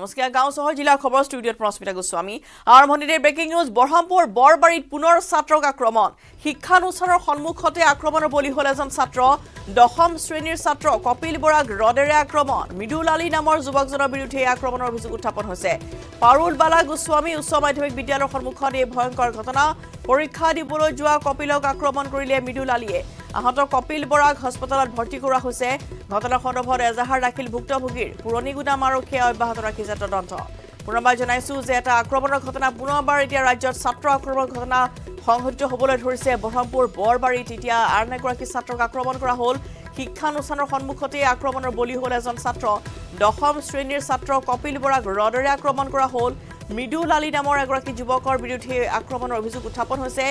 Namaskar Gaon Sohor Jila Khobor Studio Parul Guswami. Our morning breaking news: Borhampur Borbarit Punor Satro Akromon. Shikhanushaner Hanmukhote Akromonor Boli hole ejon Satro. Dohom Srenir Satro Kapil Borak Rodere Akromon. Midul Ali Namor Zubakjoner Biruthe Akromonor obhijog utthapon hoise. Parul Bala Guswami Uccho Madhyamik Bidyalor Hanmukhore bhoyankar ghotona. Porikha diboloi joa Kapilok Akromon korile Midul Aliye. আহত কপিল বৰাক হাসপাতালত ভৰ্তি কৰা হৈছে ঘটনাখনৰ ভৰ এজাহাৰ ৰাখিল ভুক্তভোগীৰ পুৰণি গুণা মাৰকে অব্যাহত ৰাখিছে তদন্ত পুনৰবাৰ জনাইছো যে এটা আক্ৰমণৰ ঘটনা পুনৰবাৰ এতিয়া ৰাজ্যত ছাত্ৰ আক্ৰমণৰ ঘটনা সংঘটিত হ'বলৈ ধৰিছে বৰহামপুৰ বৰবাৰী টিটিয়া আৰনেকৰাকী ছাত্ৰক আক্ৰমণ কৰা হ'ল শিক্ষানুষ্ঠানৰ সন্মুখতে আক্ৰমণৰ বলি হ'ল এজন ছাত্ৰ দশম শ্ৰেণীৰ ছাত্ৰ কপিল বৰাক ৰডৰে আক্ৰমণ কৰা হ'ল মিডুল আলী নামৰ এগৰাকী যুৱকৰ বিৰুদ্ধে আক্ৰমণৰ অভিযোগ উত্থাপন হৈছে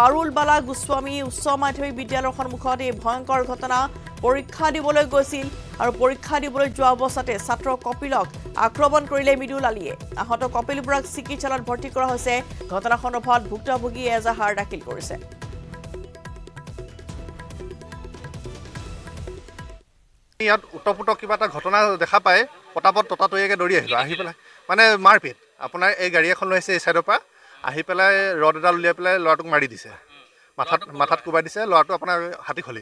Parul Bala Guswami Uccho Madhyamik Bidyalor Hanmukhote ei bhoyankar ghotona porikha diboloi goisil aru porikha diboloi joa obosthate chhatra Kapilok akromon korile Midul Aliye ahoto Kapil Borak chikitsalat bhorti kora hoise ghotonakhon phot bhuktabhogi ezahar dakil korise yat utoputop kiba ta ghotona dekha pae potapot totatoyeke dori ahila mane marpit apunar ei gari ekhon loise ei side pa আহি পেলাই road ডাল লৈ পেলাই লৰাটোক মাৰি দিছে মাথাত কোবাই দিছে লৰাটো আপোনাৰ হাতি খলি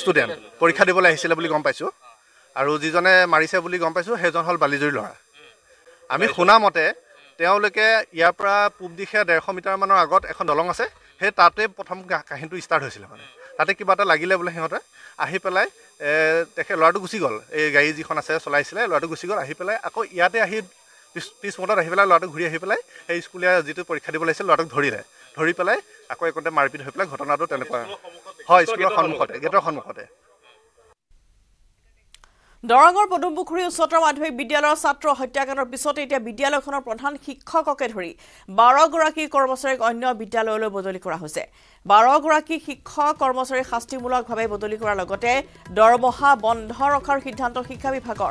ষ্টুডেন্ট পৰীক্ষা দিবলৈ আহিছিল বুলি গম পাইছো আৰু যিজনে মাৰিছে বুলি গম পাইছো হেজন হল বালিজৰি লৰা আমি শুনামতে তেওঁলৈকে ইয়াৰ পৰা পূব দিশে 150 মিটাৰ মানৰ আগত এখন দলং আছে হে তাতে প্ৰথম কাহিনীটো ষ্টাৰ্ট হৈছিল মানে তাতে কিবা এটা লাগিলে বলে হেহঁতে আহি পেলাই তেখে লৰাটো গুছি গল এই গাড়ী যিখন আছে চলাইছিল লৰাটো গুছি গল আহি পেলাই আকৌ ইয়াতে আহি This motor he pelai ladu ghuri he pelai. He school ya jitu porikha dibole isse ladu dhori re. Dhori pelai. Akoi ekonte marpit he pelai ghotana do tene pa. Ha school hanmukhote. Getor hanmukhote. Dorangor Podumpukhuri Ucchotতৰ Madhyamik Bidyalor Chhatra Hatyakanor Pisote Etia Bidyaloykhonor Pradhan Shikhokoke Dhori 12 goraki Kormocharik Onyo Bidyaloyoloi Bodoli Kora Hoise 12 goraki Shikhok Kormochari Hastimulokbhabe Bodoli Korar Logote Dormoha Bondho Rokhar Siddhanto Shikkha Bibhagor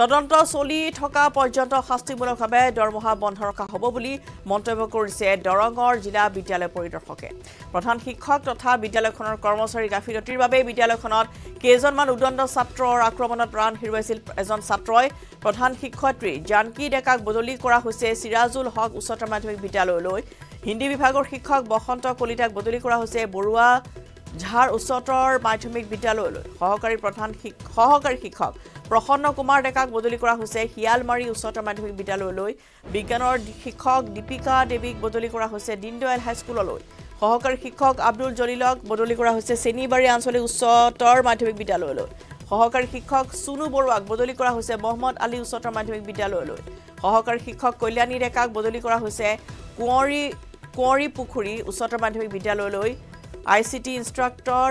তদন্ত চলি থকা পৰ্যন্ত শাস্তিমূলকভাৱে দৰমহা বন্ধ ৰখা হ'ব বুলি মন্তব্য কৰিছে দৰঙৰ জিলা বিদ্যালয় পৰিদৰ্শকে প্ৰধান শিক্ষক তথা বিদ্যালয়খনৰ কৰ্মচাৰী গাফিলতিৰ বাবে বিদ্যালয়খনত কেজনমান উদণ্ড ছাত্ৰৰ আক্ৰমণত প্ৰাণ হেৰুৱাইছিল এজন ছাত্ৰই প্ৰধান শিক্ষয়িত্ৰী জানকী ডেকাক বদলি কৰা হৈছে সিৰাজুল হক উচ্চতৰ মাধ্যমিক বিদ্যালয়লৈ হিন্দী বিভাগৰ শিক্ষক বসন্ত কলিতাক বদলি কৰা হৈছে বৰুৱা ঝাৰ উচ্চতৰ মাধ্যমিক বিদ্যালয়লৈ সহকাৰী প্ৰধান শিক্ষক Prohonno Kumar Dekak bodoli kora hoise Hialmari Ucchottor Madhyamik Bidyaloloi Bigyanor Shikkhok Deepika Devik bodoli kora hoise Dindayal High Schoololoi Sahokari Shikkhok Abdul Jalilok bodoli kora hoise Senibari Ancholik Ucchottor Madhyamik Bidyaloloi Sahokari Shikkhok Sunu Boruak bodoli kora hoise Mohammad Ali Ucchottor Madhyamik Bidyaloloi Sahokari Shikkhok Kolyani Dekak bodoli kora hoise Kuwari Pukhuri Ucchottor Madhyamik Bidyaloloi ICT Instructor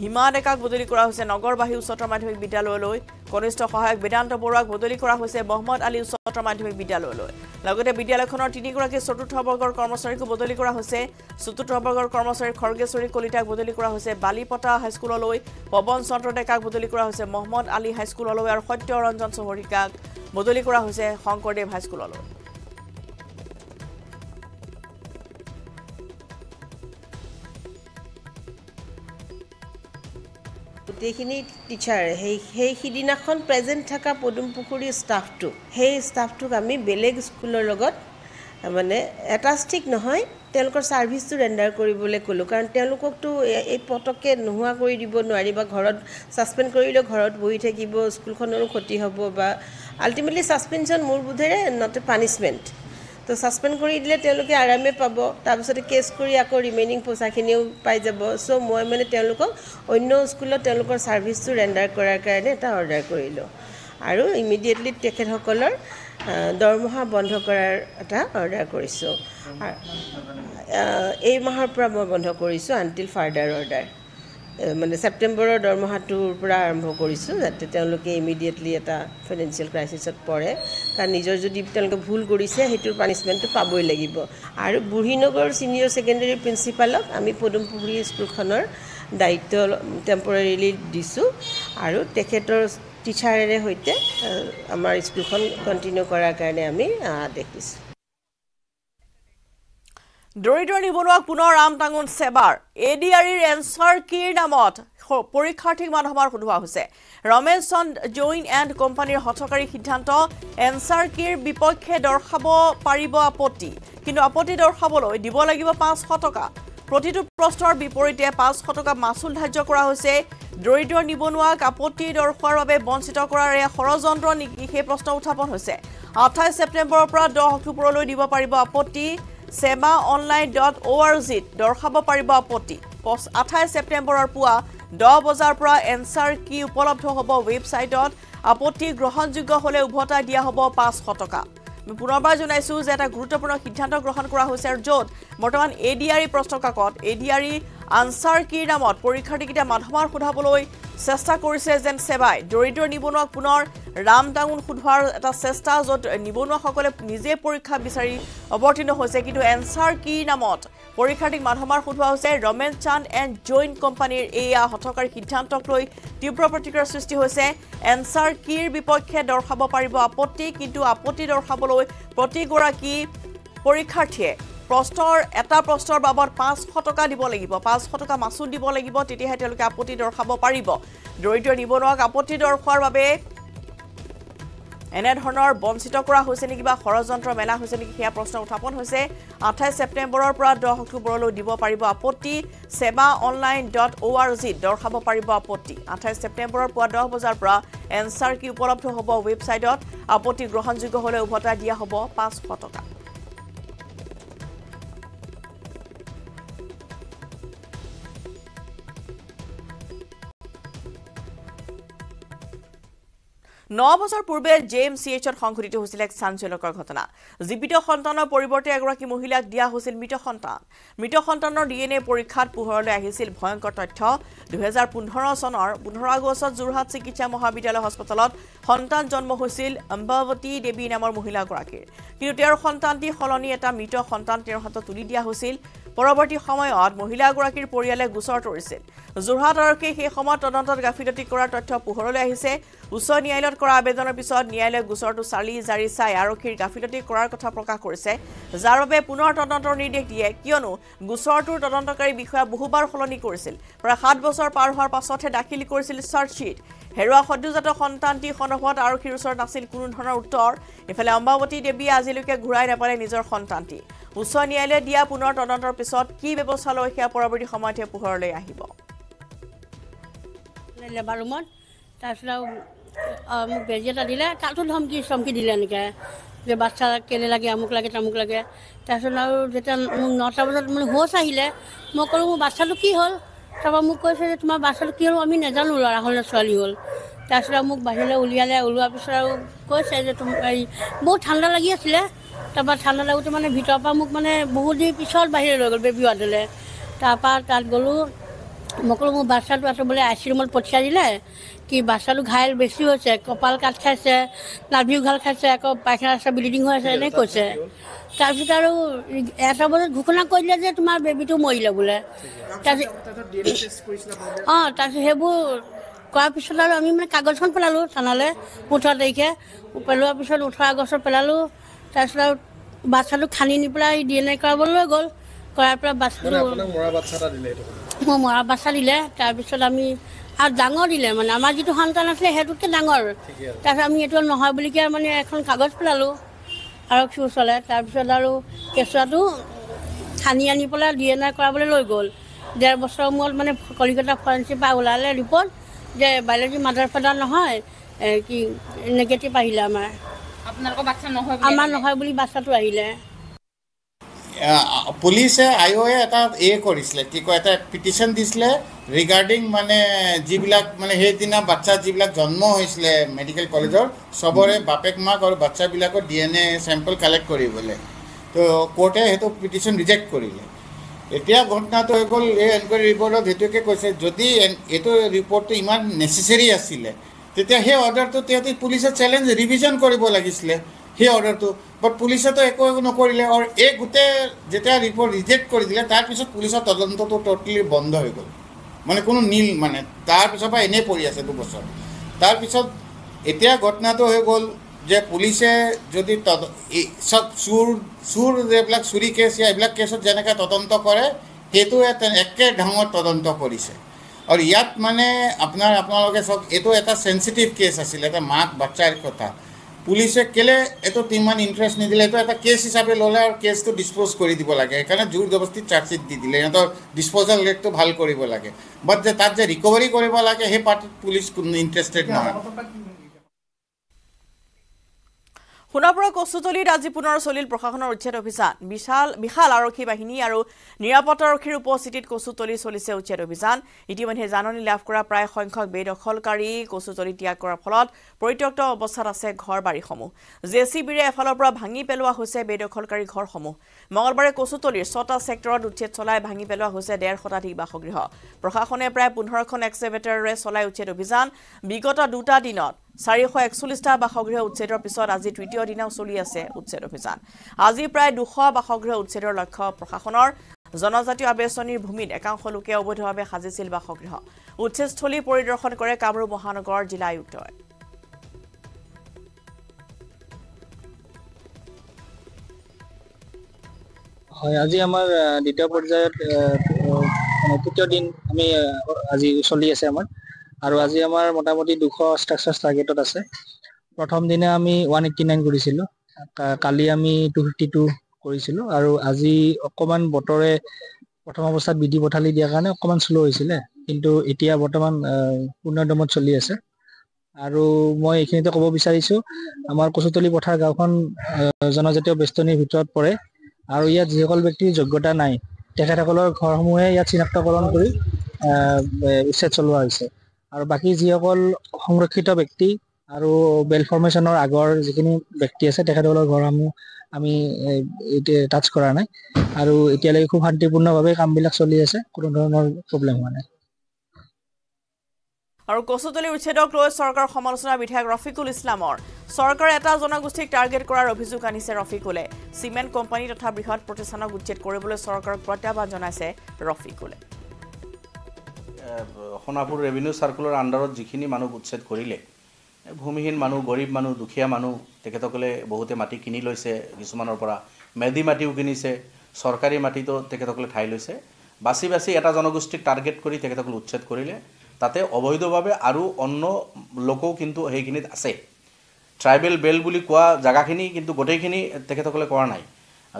Hima Dekak bodoli kora hoise Nagarbahi Ucchottor Madhyamik Bidyaloloi, Konishto Sahayok Vedanta Borak bodoli kora hoise Mohammad Ali Ucchottor Madhyamik Bidyaloloi. Lagote Bidyalaykhonor tinigoraki Chaturtho Borgor Kormocharik bodoli kora hoise, Chaturtho Borgor Kormochari Khorgeshwari Kolitak bodoli kora hoise Balipata High Schoololoi, Pawan Chandra Dekak bodoli kora hoise Mohammad Ali High Schoololoi aru Satya Ranjan Sohorikak bodoli kora hoise Shankardev High Schoololoi. Techini teacher, he present thaka Podumpukhuri staff to. Hey staff to kami beleg schoolor logot. Mane etastic nohoy. Telokor service to render koribole kolo. Karon telokok to ei potokke nohua kori dibo noari ba ghorot suspend korile ghorot bohi thakibo school khonor khoti hobo ba ultimately suspension mur budhere not a punishment. So suspend kori dile teloke arame pabo tabisore case kori akor remaining posakhineu pai jabo so moi mane telokok onno school telokor service to render korar karone eta order korilo aru immediately teker hokolor dormoha bondho korar eta order korisu ei mahar pra moi bondho korisu until further order mane september or dormoha tu pura arambho korisu jate teloke immediately eta financial crisis ot pore কাৰ নিজৰ যদি তেলকে ভুল কৰিছে হেতুৰ punishment পাবই লাগিব আৰু Burhinagar senior secondary প্ৰিন্সিপালক আমি পদমপুখুৰী স্কুলখনৰ দায়িত্ব টেম্পৰেৰিলি দিছো আৰু তেখেতৰ টিচাৰৰে হৈতে আমাৰ স্কুলখন কন্টিনিউ কৰাৰ কাৰণে আমি দেখিছো দৰিদ্ৰ নিবনুৱাক পুনৰ আমটাঙন সেৱাৰ এডিআৰৰ এনসাৰ কিৰ নামত পৰীক্ষাৰ্থী মানহমাৰ খুদুৱা হৈছে ৰমেশন জয়েন এণ্ড কোম্পানীৰ হঠকাৰী সিদ্ধান্ত এনসাৰ কিৰ বিপক্ষে দৰ্শাব পাৰিব আপত্তি কিন্তু আপত্তি দৰ্শাবলৈ দিব লাগিব 500 টকা প্ৰতিটো প্ৰশ্নৰ বিপৰীতে 500 টকা মাসুল ধাৰ্য কৰা হৈছে দৰিদ্ৰ নিবনুৱাক আপত্তি দৰ্শাৰ বাবে বঞ্চিত কৰাৰ হৰযন্ত্ৰ নিখে প্ৰশ্ন উত্থাপন হৈছে 28 সেপ্টেম্বৰৰ পৰা 10 অক্টোবৰলৈ দিব পাৰিব আপত্তি semaonline.org দৰ্শাব পাৰিব আপত্তি 28 সেপ্টেম্বৰৰ পুৱা 10 বজাৰ পৰা এনসাৰ কি উপলব্ধ হ'ব ওয়েবসাইটত আপত্তি গ্ৰহণযোগ্য হ'লে উভতা দিয়া হ'ব 500 টকা পুনৰবাৰ জনাইছো যে এটা গুৰুত্বপূৰ্ণ সিদ্ধান্ত গ্ৰহণ কৰা হৈছে য'ত বৰ্তমান এডিআৰই প্ৰশ্নকাকত এডিআৰই আনসাৰ কি নামত পৰীক্ষাৰ্থীকিটা মাধ্যমাৰ খুধাবলৈ চেষ্টা কৰিছে যেন সেবাই দৰিদ্ৰ নিবনুৱাক পুনৰ ৰামদাউন খুধৱাৰ এটা চেষ্টা য'ত নিবনুৱাসকলে নিজে পৰীক্ষা বিচাৰি অৱতীৰ্ণ হৈছে কিন্তু এনসাৰ কি নামত পৰীক্ষাৰ্থীক মাধ্যমাৰ খুধৱা হৈছে ৰমেন চান্দ এণ্ড জয়েন কোম্পানীৰ এয়া হঠকাৰী সিদ্ধান্তক লৈ তীব্ৰ প্ৰতিক্ৰিয়াৰ সৃষ্টি হৈছে এনসাৰ কিৰ বিপক্ষে দৰ্শাব পাৰিব আপত্তি কিন্তু আপত্তি দৰ্শাবলৈ প্ৰতিগৰাকী পৰীক্ষাৰ্থীয়ে প্ৰশ্নৰ এটা প্ৰশ্নৰ বাবদ 500 টকা দিব লাগিব 500 টকা মাসুল দিব লাগিব তেতিয়াহে তেওঁলোকে আপত্তি দৰ্শাব পাৰিব দৰিদ্ৰ নিবনুৱাক আপত্তি দৰ্শাৰ বাবে এনে ধৰণৰ বঞ্চিত কৰা হৈছে নেকি বা হৰযন্ত্ৰ মেলা হৈছে নেকি হেয়া প্ৰশ্ন উত্থাপন হৈছে 28 সেপ্টেম্বৰৰ পৰা 10 অক্টোবৰলৈ দিব পাৰিব আপত্তি semaonline.org দৰ্শাব পাৰিব আপত্তি 28 সেপ্টেম্বৰৰ পৰা 10 বজাৰ পৰা এনসাৰ কি উপলব্ধ হ'ব ওয়েবসাইটত আপত্তি গ্ৰহণযোগ্য হ'লে উভতা দিয়া হ'ব 500 টকা নবছৰ পূৰ্বে জেএমচিএচৰ সংঘটিত হৈছিল এক চাঞ্চল্যকৰ ঘটনা জীৱিত সন্তানৰ পৰিৱৰ্তে এগৰাকী মহিলাক দিয়া হৈছিল মৃত সন্তানৰ ডিএনএ পৰীক্ষাত পোহৰলৈ আহিছিল ভয়ংকৰ তথ্য 2015 চনৰ 15 আগষ্টত যোৰহাট চিকিৎসা মহাবিদ্যালয় হাস্পতালত সন্তান জন্ম হৈছিল অম্বাৱতী দেৱী নামৰ মহিলাগৰাকীৰ কিন্তু তেওঁৰ সন্তানটি হলনি এটা মৃত সন্তান তেওঁৰ হাতত তুলি দিয়া হৈছিল পৰৱৰ্তী সময়ত মহিলাগৰাকীৰ পৰিয়ালে গোচৰ তৰিছিল যোৰহাট আৰক্ষীয়ে সেই সময়ত তদন্তৰ গাফিলতি কৰাৰ তথ্য পোহৰলৈ আহিছে উচ্চ ন্যায়ালয়ৰ কৰা আবেদনৰ পিছত ন্যায়ালয়ে গোচৰটো চালি জাৰি চাই আৰক্ষীৰ গাফিলতি কৰাৰ কথা প্ৰকাশ কৰিছে যাৰ বাবে পুনৰ তদন্তৰ নিৰ্দেশ দিয়ে কিয়নো গোচৰটোৰ তদন্তকাৰী বিষয়া বহুবাৰ হলনি কৰিছিল প্ৰায় 7 বছৰ পাৰ হোৱাৰ পাছতহে দাখিল কৰিছিল চাৰ্জশ্বীট হেৰুৱা সদ্যজাত সন্তানটি সন্দৰ্ভত আৰক্ষীৰ ওচৰত নাছিল কোনো ধৰণৰ উত্তৰ ইফালে অম্বাৱতী দেৱী আজিলৈকে ঘূৰাই নাপালে নিজৰ সন্তানটি উচ্চ ন্যায়ালয়ে দিয়া পুনৰ তদন্তৰ পিছত কি ব্যৱস্থা লৈ হে পৰৱৰ্তী সময়তে পোহৰলৈ আহিব লেবাৰ ৰুমত তাৰছৰা মোক বেজেটা দিলে তাতো ধমকি দিলে এনেকে যে বাচ্চা কেলে লাগে আমুক লাগে তামুক লাগে তাৰছৰা আৰু যেতিয়া মোক 9টা বজাত মানে হোছ আহিলে মই ক'লো মোৰ বাচ্চাটো কি হ'ল তবা মোক কৈছে যে তোমাৰ বাচ্চাটো কি হ'ল আমি নেজানো ল'ৰা হ'ল ছোৱালী হ'ল তাৰছৰা মোক বাহিৰলৈ উলিওৱাৰ পিছত আৰু কৈছে যে তুমি বহুত ঠাণ্ডা লাগি আছিলে তবা ঠাণ্ডা লাগোতে মানে ভিতৰ পৰা মোক মানে বহুত দিন পিছত বাহিৰলৈ লৈ গ'ল বেবী ৱাৰ্ডলৈ তাৰপা তাত গ'লো মকলো মোৰ বাচ্চাটো আছে বোলে আই চি ৰুমত পঠিয়াই দিলে কি বাচ্চাটো ঘাইল বেছি হৈছে কপাল কাট খাইছে নাভিও ঘাল খাইছে আকৌ পায়খানা আছে ব্লিডিং হৈ আছে এনেকৈ কৈছে তাৰপিছত আৰু এটা বজাত ঘোষণা কৰি দিলে যে তোমাৰ বেবীটো মৰিলে বোলে তাৰপিছত সেইবোৰ কৰাৰ পিছত আৰু আমি মানে কাগজখন পেলালোঁ থানালৈ 15 তাৰিখে পেলোৱাৰ পিছত 18 আগষ্টত পেলালোঁ তাৰপিছত আৰু বাচ্চাটো খানি নি পেলাই ডি এন এ কৰাবলৈ গ'ল কৰাৰ পৰা বাচ্চাটো মোৰ মৰা বাচ্চা দিলে তাৰপিছত আমি আৰু ডাঙৰ দিলে মানে আমাৰ যিটো সন্তান আছিলে সেইটোতকৈ ডাঙৰ তাৰপিছত আমি এইটো নহয় বুলিকে মানে এখন কাগজ পেলালোঁ আৰক্ষী ওচৰলৈ তাৰপিছত আৰু কেঁচুৱাটো খানি আনি পেলাই ডি এন এ কৰাবলৈ লৈ গ'ল 1.5 বছৰৰ মূৰত মানে কলিকতা ফৰেঞ্চিক পৰা ওলালে ৰিপৰ্ট যে বায়'লজি মাদাৰ ফাদাৰ নহয় কি নেগেটিভ আহিলে আমাৰ আমাৰ নহয় বুলি বাচ্চাটো আহিলে পুলিশে আইওয়ে এটা কৰিছিল কি কয় এটা পিটিশন দিছিলে ৰিগাৰ্ডিং মানে যিবিলাক মানে সেইদিনা বাচ্চা যিবিলাক জন্ম হৈছিলে মেডিকেল কলেজৰ সবৰে বাপেক মাক আৰু বাচ্চাবিলাকৰ ডিএনএ স্যাম্পল কালেক্ট কৰিবলৈ তো কোৰ্টে সেইটো পিটিশন ৰিজেক্ট কৰিলে এতিয়া ঘটনাটো হৈ গ'ল এই এনকুৱাৰী ৰিপৰ্টত সেইটোকে কৈছে যদি এইটো ৰিপৰ্টটো ইমান নেচেছাৰী আছিলে তেতিয়া সেই অৰ্ডাৰটো তেতিয়াই পুলিশে চেলেঞ্জ ৰিভিজন কৰিব লাগিছিলে সেই অৰ্ডাৰটো বাট পুলিশে তো একো নকৰিলে আৰু এই গোটেই যেতিয়া ৰিপৰ্ট ৰিজেক্ট কৰি দিলে তাৰপিছত পুলিচৰ তদন্তটো টোটেলি বন্ধ হৈ গ'ল মানে কোনো নীল মানে তাৰপিছৰ পৰা এনেই পৰি আছে 2 বছৰ তাৰপিছত এতিয়া ঘটনাটো হৈ গ'ল যে পুলিচে যদি চব চুৰ এইবিলাক চুৰি কেছ এইবিলাক কেছত যেনেকৈ তদন্ত কৰে সেইটো একে ডাঙৰ তদন্ত কৰিছে और यात माने अपना अपना लोगे सब ये तो ऐसा सेंसिटिव केस आसिल ऐसा मात बच्चा एक होता पुलिसे केले ये तो तीन मान इंटरेस्ट नहीं दिले तो ऐसा केस हिसाब से लोला और केस तो डिस्पोज कोरी दी बोला गया कहना जूर दबस्ती चार्जित दी दिले या तो डिस्पोजल रेट तो भाल कोरी बोला गया बट जब ताज़ा रिकवरी कोरी बोला गया है पार्टी पुलिस कुन्ने इंटरेस्टेड ना Punapura Kosutoli, Rajipunar Solil, Prokhana, Uchet Officer, Bishal Aroki Bahini Aru, Nirapatar Kirupo, City Kosutoli, Solice Uchet Officer, it even has an only left Kura Prai, Hong Kong, Bed of Holkari, Kosutoli Tiakura Polot, Poritokta, Bosarasek, Horbari Homo, Zesibira, Falopra, Hangi Pelua, who said Bed of Holkari Hor Homo, Malbara Kosutoli, Sota Sector, Uchet Solai, Hangi Pelua, who said there Hotati Bahogriho, Prokhone Prep, Punhorkon Excavator, Resolai Uchet Officer, Bigota Duta Dinot. Sariko Exulista Bahogre Utsetor Pisor as the Treaty or Dina Soliase Utsetor Pisan. As the Pride Duha Bahogre Utsetor Laka Prohonor, Zonazati Abesoni Bumid, a Kanholuke would have a Hazil Bahogriha. Utses Toli Poridor Honcore Cabro Mohanogor, July Utor. Hayaziamar Dita Porza Putin, I mean, Azi Soliasamar. আৰু আজি আমাৰ মোটামুটি 200 structure টাৰ্গেটত আছে প্ৰথম দিনা আমি 189 কৰিছিল কালি আমি 252 কৰিছিল আৰু আজি অকমান বটৰে প্ৰথম অৱস্থাত বিধি পঠালি দিয়া কাৰণে অকমান স্লো হৈছিল কিন্তু এতিয়া বৰ্তমান পূৰ্ণদমত চলি আছে আৰু মই এখিনিতে ক'ব বিচাৰিছো আমাৰ কচুতলি পঠাৰ গাঁওখন জনজাতীয় বেষ্টনীৰ ভিতৰত পৰে আৰু ইয়াত যিসকল ব্যক্তিৰ যোগ্যতা নাই তেখেতসকলৰ ঘৰসমূহে ইয়াত চিনাক্তকৰণ কৰি উচ্ছেদ চলোৱা হৈছে আৰু বাকি যিসকল সংৰক্ষিত ব্যক্তি আৰু বেল ফৰ্মেশনৰ আগৰ যিখিনি ব্যক্তি আছে তেখেতসকলৰ ঘৰসমূহ আমি টাচ কৰা নাই আৰু এতিয়ালৈকে খুব শান্তিপূৰ্ণভাৱে কামবিলাক চলি আছে কোনো ধৰণৰ প্ৰব্লেম হোৱা নাই আৰু কচুতলি উচ্ছেদক লৈ চৰকাৰ সমালোচনা বিধায়ক ৰফিকুল ইছলামৰ চৰকাৰ এটা জনগোষ্ঠীক টাৰ্গেট কৰাৰ অভিযোগ আনিছে ৰফিকুলে সিমেন্ট কোম্পানী তথা বৃহৎ প্ৰতিষ্ঠানক উচ্ছেদ কৰিবলৈ চৰকাৰক প্ৰত্যাহ্বান জনাইছে ৰফিকুলে Honapur Revenue Circular under Jikini Manu Utset Korile. Bhumihin Manu, Gorib Manu, Dukia Manu, Tekatokole, Bohote Mati Kinilose, Gisumanopora, Medi Mati Uginise, Sorkari Matito, Tekatokle Hailose, Basi Basi Atazonogustic Target Kori, Tekatokle Utset Korile, Tate Oboido Babe, Aru, Onno, Lokok into Hekinit Ase. Tribal Belbulikwa, Jagakini into Gotekini, Tekatokle Kornai.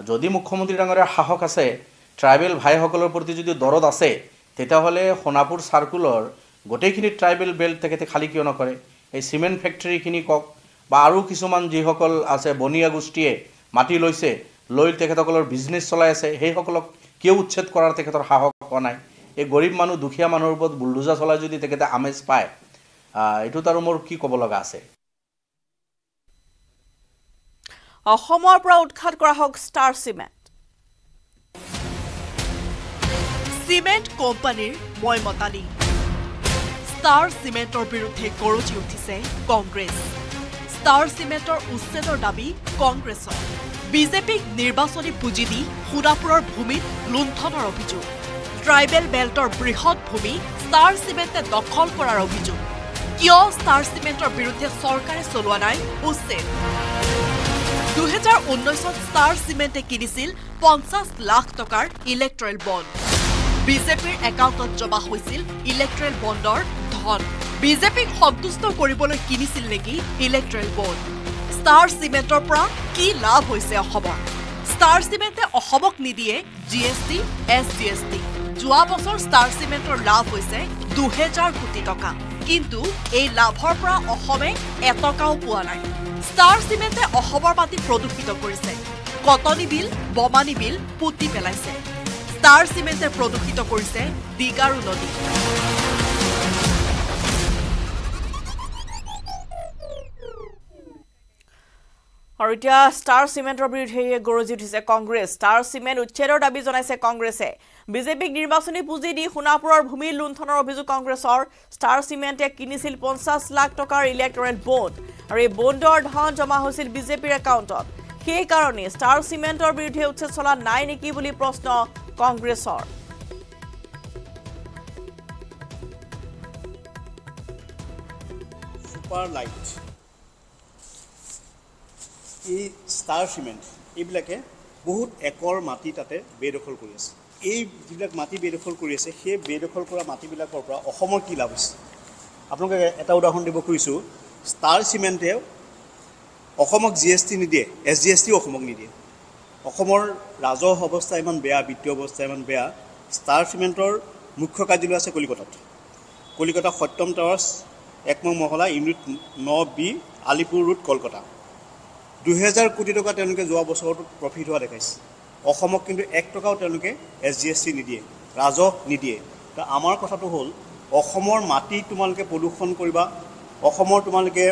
Jodi Mukhomundi Ranga Hahokase, Tribal Haihokolo Portiju Dorodase. তেতাহলে Honapur circular গটেখিনি tribal বেল তেকেতে খালি কিয় নকৰে এই cement ফ্যাক্টৰী কিনি কক বা আৰু কিছুমান যিসকল আছে বনিয়া গোষ্ঠীয়ে মাটি লৈছে লৈ তেকেতকলৰ বিজনেস চলাই আছে হেই সকলক কিয় উচ্ছেদ কৰাৰ তেকেতৰ হাহক নাই এই গৰীব মানুহ দুখীয়া মানুহৰ ওপৰত বুলডোজা চলাই যদি তেকেতে আমেজ পায় এটো তাৰ মোৰ কি ক'ব লগা আছে অসমৰ পৰা উৎখাত কৰা হক star cement Cement Company, Moimotani. Star Cement or Birute Korochi Utise, Congress. Star Cement or Uset or Dabi, Congress. BJP Nirbasoni Pujidi, Hunapur Bhumi, Lunthon or Opiju. Tribal Belt or Brihot Bhumi, Star Cement and Dokol Kora Opiju. Kyo Star Cement or Birute Sorkare Solwanai, Uset. 2019 Star Cement kinisil 50 lakh tokar electoral bond. BJP account joma hoisil electoral bondor dhon. BJP santusto koribole kinisil neki electoral bond. Star Cementor pra ki labh hoise okhobor. Star Cemente okhobok nidiye GST SGST. Jua bosor Star Cementor labh hoise 2000 koti taka. Kintu ei labhor pra okhome etokao pua nai. Star Cement অসমৰ মাটি প্ৰদূষিত কৰিছে Courtney বিল বমানি বিল পুতি পেলাইছে Star Cement প্ৰদূষিত কৰিছে দিগাৰু নদী আৰু এতিয়া Star Cemenতৰ বিৰুদ্ধে গৰজি উঠিছে কংগ্ৰেছ Star Cement উচ্ছেদৰ দাবী জনাইছে কংগ্ৰেছে বিজেপিক নিৰ্বাচনী পুঁজি দি হুনাপুৰৰ ভূমি লুণ্ঠনৰ অভিযোগ কংগ্ৰেছৰ Star Cemente কিনিছিল 50 লাখ টকাৰ ইলেক্টৰেল বন্ড আৰু এই বন্ডৰ ধন জমা হৈছিল বিজেপিৰ একাউণ্টত সেই কাৰণে Star Cemenতৰ বিৰুদ্ধে উচ্ছেদ চলা নাই নেকি বুলি প্ৰশ্ন কংগ্ৰেছৰ সুপাৰ লাইট এই Star Cement ইবিলাকে বহুত একৰ মাটি তাতে বেদখল কৰি আছে এই যেবিলাক মাটি বেদখল কৰি আছে সেই বেদখল কৰা মাটিবিলাকৰ পৰা অসমৰ কি লাভ হৈছে আপোনালোকে এটা উদাহৰণ দিব কৈছো ষ্টাৰ সিমেন্টে অসমক জিএসটি নিদিয়ে এসজিএসটি অসমক নিদিয়ে অসমৰ ৰাজহ অৱস্থা ইমান বেয়া বিত্তীয় অৱস্থা ইমান বেয়া ষ্টাৰ সিমেন্টৰ মুখ্য কাৰ্যালয় আছে কলিকতাত কলিকতা সত্যম টাৱাৰ্ছ একম মহলা unit 9B Alipore road Kolkata 2000 কোটি টকা তেওঁলোকে যোৱা বছৰত প্ৰফিট হোৱা দেখাইছে অসমক কিন্তু 1 টকাও তেওঁলোকে এসজিএসটি নিদিয়ে ৰাজহ নিদিয়ে তা আমাৰ কথাটো হ'ল অসমৰ মাটি তোমালকে প্ৰদূষণ কৰিবা অসমৰ তোমালকে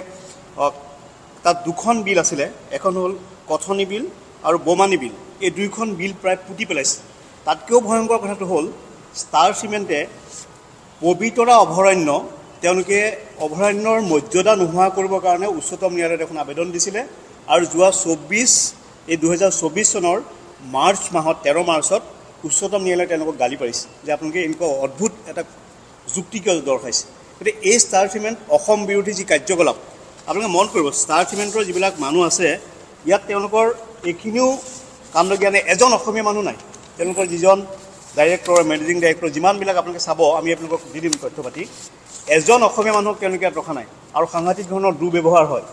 তাত দুখন বিল আছিলে এখন হ'ল কথনি বিল আৰু বোমানি বিল এই দুইখন বিল প্ৰায় পুতি পেলাইছে তাতকেও ভয়ংকৰ কথাটো হ'ল ষ্টাৰ সিমেন্টে পবিতৰা অভয়াৰণ্য তেওঁলোকে অভয়াৰণ্যৰ মৰ্যাদা নোহোৱা কৰিবৰ কাৰণে উচ্চতম ন্যায়ালয়ত এখন আবেদন দিছিলে আৰু যোৱা 2024 চনৰ মাৰ্চ মাহত 13 মাৰ্চত উচ্চতম ন্যায়ালয়ে তেওঁলোকক গালি পাৰিছে যে আপোনালোকে এনেকুৱা অদ্ভুত এটা যুক্তিক দৰখাইছে গতে এই ষ্টাৰ সিমেন্ট অসম বিৰোধী যি কাৰ্যকলাপ আপোনালোকে মন কৰিব ষ্টাৰ সিমেন্টৰ যিবিলাক মানুহ আছে ইয়াত তেওঁলোকৰ এখিনিও কাণ্ডজ্ঞানে এজন অসমীয়া মানুহ নাই তেওঁলোকৰ যিজন ডাইৰেক্টৰ মেনেজিং ডাইৰেক্টৰ যিমান বিলাক আপোনালোকে চাব আমি আপোনালোকক দিম তথ্য পাতি এজন অসমীয়া মানুহক তেওঁলোকে ৰখা নাই আৰু সাংঘাতিক ধৰণৰ দুৰ্ব্যৱহাৰ হয়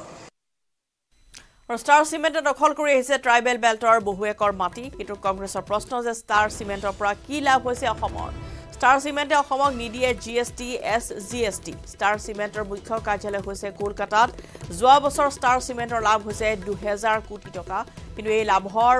Star Cement দখল কৰি আছে ট্ৰাইবেল বেল্টৰ বহুৱেকৰ মাটি কিন্তু কংগ্ৰেছৰ প্ৰশ্ন যে ষ্টাৰ সিমেন্টৰ পৰা কি লাভ হৈছে অসমৰ ষ্টাৰ সিমেন্টে অসমক নিদিয়ে জিএসটি এসজিএসটি ষ্টাৰ সিমেন্টৰ মুখ্য কাৰ্যালয় হৈছে কলকাতাত যোৱা বছৰ ষ্টাৰ সিমেন্টৰ লাভ হৈছে 2000 কোটি টকা কিন্তু এই লাভৰ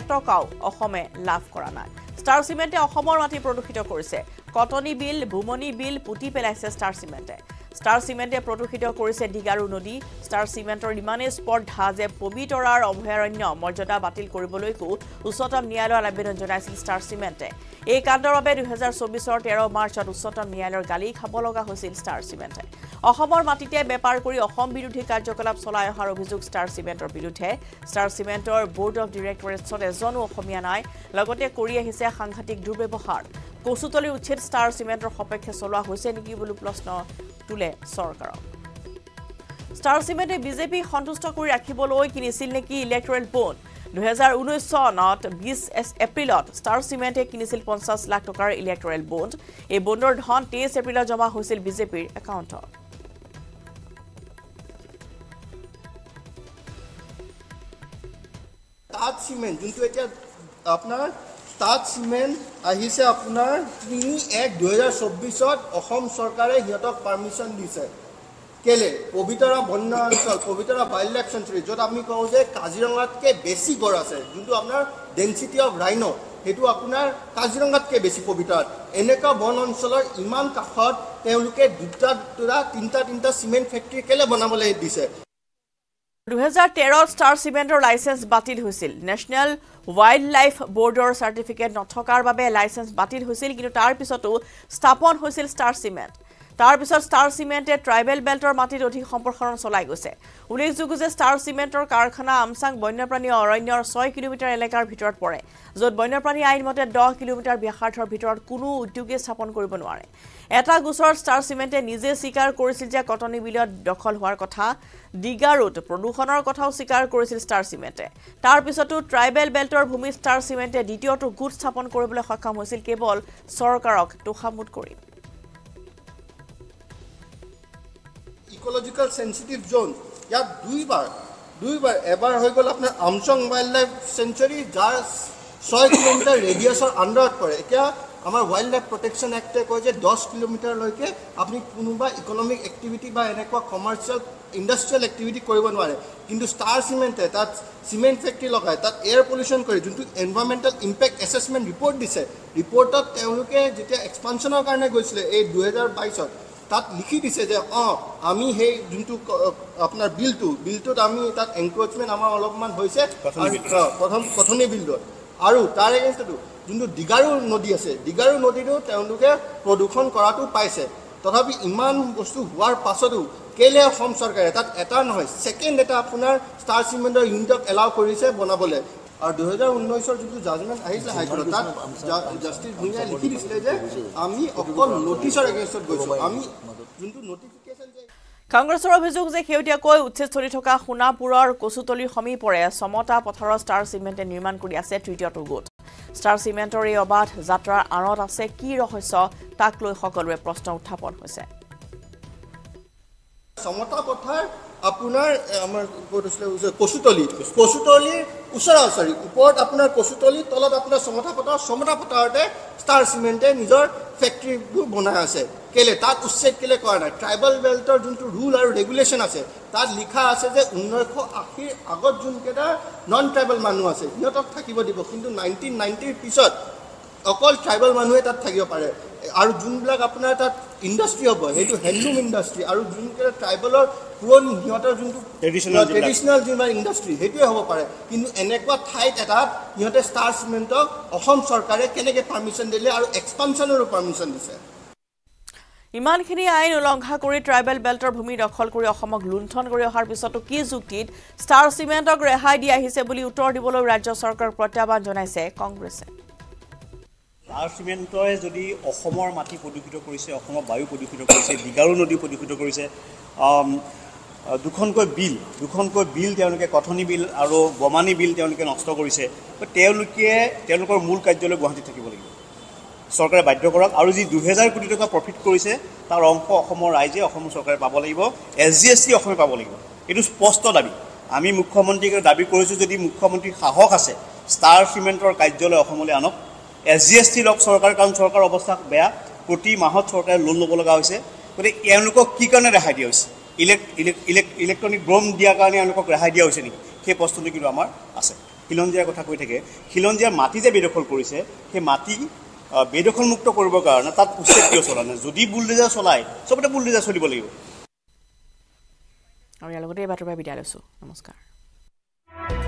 এটকাও অসমে লাভ কৰা নাই ষ্টাৰ সিমেন্টে অসমৰ মাটি প্ৰদূষিত কৰিছে কটনি বিল ভূমনি বিল পুতি পেলাইছে ষ্টাৰ সিমেন্টে Star Cement production কৰিছে Digaru Nodi, Star Cement or Dimane Sport has a Pobitorar of Heranya, Morjada Batil Koriboloiku, Usotam Nialo Labedon Jonasi Star Cement. A Kandarabed who has a Sobisor Terror March at Usotam Nialo Galik, Habologa Hosil Star Cement. A Homor Matite Beparkuri, a Home Bidutica Jokalab Sola Harobizuk Star Cement or Bidute, Star Cement or Board of Directors Sotezono Homianai, Lagote Korea his Hankatik Dube Bohar. Kosutoli Uchit Star Cement or Hopek Sola Hussein Gibulu Plusno. তুলে সরকার star সিমেন্টে BJP সন্তুষ্ট কৰি ৰাখিবলৈ কিনিছিল নেকি Electral bond 2019 চনত 20 এপ্ৰিলত star সিমেন্টে কিনিছিল 50 লাখ টকাৰ ইলেক্ট্ৰল বন্ড এই বন্ডৰ ধন 23 এপ্ৰিলত জমা হৈছিল বিজেপিৰ একাউণ্টত ষ্টাৰ সিমেন্ট যোনটো এটা আপোনাৰ ষ্টাৰ সিমেন্ট আহিছে আপোনাৰ 3/1/2024 অসম সৰকাৰে হিয়তক পাৰমিশন দিছে কেলে পবিতৰা বন্য অঞ্চল পবিতৰা বাইল্ড লাইফ সেঞ্চুৰী যত আমি কওঁ যে কাজিৰঙাতকে বেছি গড় আছে যোনটো আপোনাৰ ডেনসিটি অফ ৰাইনো হেতু আপোনাৰ কাজিৰঙাতকে বেছি পবিতৰা এনেকা বন অঞ্চলৰ ইমান কাখত তেওঁলোকে তিনটা সিমেন্ট ফেক্টৰী কেলে বনাবলৈ দিছে 2013 Star Cement license batil huisil National Wildlife Board certificate nothokar babe license batil huisil kintu tar pisotu sthapon huisil Star Cement tar pisot Star Cement e tribal belt or matit odhik somporkhoron solai goise ulekhjogyo je Star Cement or karkhana amsang bonyaprani oranyor 6 km elekar bhitorot pore jot bonyaprani ain mote 10 km byaharthor bhitorot kuno udyoge sthapon koribo nware eta gusor Star Cement e nije sikar korisil je kotoni bilot dokhol hoar kotha Digarut produkhonor kothao sikar korisil Star Cement e tar pisotu tribal beltor bhumi Star Cement e ditiyo to gut sthapon koribole hokkam hoisil kebol sorkarok tohamut kori Ecological sensitive zone. या दुई बार एबार होय गल आपने आमसंग wild life sanctuary जार 100 kilometre radius और under पड़े क्या हमार वाइल्ड लाइफ प्रोटेक्शन एक्ट ए কয় যে 10 किलोमीटर लयके आपनी कोनोबा इकोनॉमिक एक्टिविटी बा এনেকুৱা কমাৰ্শিয়াল ইন্ডাস্ট্ৰিয়াল एक्टिविटी কৰিব নোৱাৰে কিন্তু ষ্টাৰ সিমেন্টে তাত সিমেন্ট ফেক্টৰী লগায় তাত এয়াৰ পলিউশন কৰে যোনটো এনভায়ৰনমেন্টাল ইমপ্যাক্ট অ্যাসেসমেন্ট ৰিপৰ্ট দিছে ৰিপৰ্টত তেওঁলোকে যেতিয়া এক্সপানচনৰ কাৰণে গৈছিল এই 2022 তাত লিখি দিছে যে আমি হে যোনটো আপোনাৰ বিলটোত আমি তাত এনক্ৰোচমেন্ট আমাৰ অলপমান হৈছে কথনি বিলটো আৰু তাৰ এগেইনষ্টটো যোনটো ডিগাৰু নদী আছে ডিগাৰু নদীটো তেওঁলোকে প্ৰদূষণ কৰাটো পাইছে তথাপি ইমান বস্তু হোৱাৰ পাছতো কেলে অসম চৰকাৰে তাত এটা নহয় সেকেন্ড এটা আপোনাৰ ষ্টাৰ সিমেন্টৰ ইউনিটক এলাউ কৰিছে বনাবলৈ আৰু 2019 ৰ যোনটো জাজমেন্ট আহিছে হাইকোৰ্টত তাত জাস্টিস ভূঞাই লিখি দিছিলে যে আমি অকল নোটিছৰ এগেইনষ্টত গৈছো আমি যোনটো নোটিফিকেশন যে কংগ্ৰেছৰ অভিযোগ যে খেউটিয়া কৈ উচ্ছেস্থলি থকা সোনাপুৰৰ কচুতলিৰ সমীপৰে সমতা পথাৰৰ ষ্টাৰ সিমেন্টে নিৰ্মাণ কৰি আছে তৃতীয়টো গোট Star Cementor obat jatra anot ase ki rohasya tak loi hokolore proshno uthapon hoise samota kothar apunar amar kodisle kosutoli usarasari upor apunar kosutoli tolat apunar samota kothar Star Cement e nijor factory bu bona ase kele ta usse kele kora tribal welter juntu rule aru regulation ase ta likha ase je 1980 agot jun keda non tribal manu ase niotok thakibo dibo kintu 1990 pisot okol tribal manu e ta thakibo pare aru jun blak apnar ta industry hobo hetu handloom industry aru jun keda tribal or puron niotor juntu traditional jun industry hetu hobo pare kintu enekwa thait eta niote Star Cement Assam sarkare keneke permission dile aru expansion or permission dise ইমানখিনি আইন উলংঘা কৰি tribal বেল্টৰ ভূমি দখল কৰি অসমক লুণ্ঠন কৰি অহাৰ পিছতো কি যুক্তিত ষ্টাৰ চিমেণ্টক ৰেহাই দিয়া হৈছে বুলি উত্তৰ দিবলৈ ৰাজ্য চৰকাৰ প্ৰত্যাহ্বান জনাইছে কংগ্ৰেছে ষ্টাৰ চিমেণ্টয়ে যদি অসমৰ মাটি প্ৰদূষিত কৰিছে অসমৰ বায়ু প্ৰদূষিত কৰিছে দিগাৰু নদী প্ৰদূষিত কৰিছে দুখনকৈ বিল তেওঁলোকে কথনি বিল আৰু বমানি বিল তেওঁলোকে নষ্ট কৰিছে তেওঁলোকে তেওঁলোকৰ মূল কাৰ্যালয় গুৱাহাটী থাকিব লাগিব সৰকাৰে বাধ্য কৰক আৰু যি 2000 কোটি টাকা প্ৰফিট কৰিছে তাৰ অংক অসমৰ ৰাইজে অসম চৰকাৰে পাব লাগিব এসজিএসটি অসমে পাব লাগিব এটো স্পষ্ট দাবী আমি মুখ্যমন্ত্ৰীক দাবী কৰিছো যদি মুখ্যমন্ত্ৰী সাহস আছে ষ্টাৰ চিমেণ্টৰ কাৰ্যালয় অসমলৈ আনক এসজিএসটি লক চৰকাৰ কাৰণ চৰকাৰ অৱস্থা বেয়া কোটি মাহত চৰকাৰে লোন ল'ব লগা হৈছে গতে এওঁলোকক কি কাৰণে ৰেহাই দিয়া হৈছে ইলেক্ট্ৰনিক ব্ৰম দিয়া কাৰণে এওঁলোকক ৰেহাই দিয়া হৈছে নি সেই প্ৰশ্নটো কিন্তু আমাৰ আছে খিলঞ্জিয়াৰ কথা কৈ থাকে খিলঞ্জিয়াৰ মাটি যে বেদখল কৰিছে সেই মাটি বেদখল মুক্ত কৰিবৰ কাৰণে তাত উচ্ছেদ কিয় চলা নাই যদি বুলডেজাৰ চলায় সবতে বুলডেজাৰ চলিব লাগিব আৰু ইয়াৰ লগতে এই বাটৰ পৰা বিদায় লৈছো নমস্কাৰ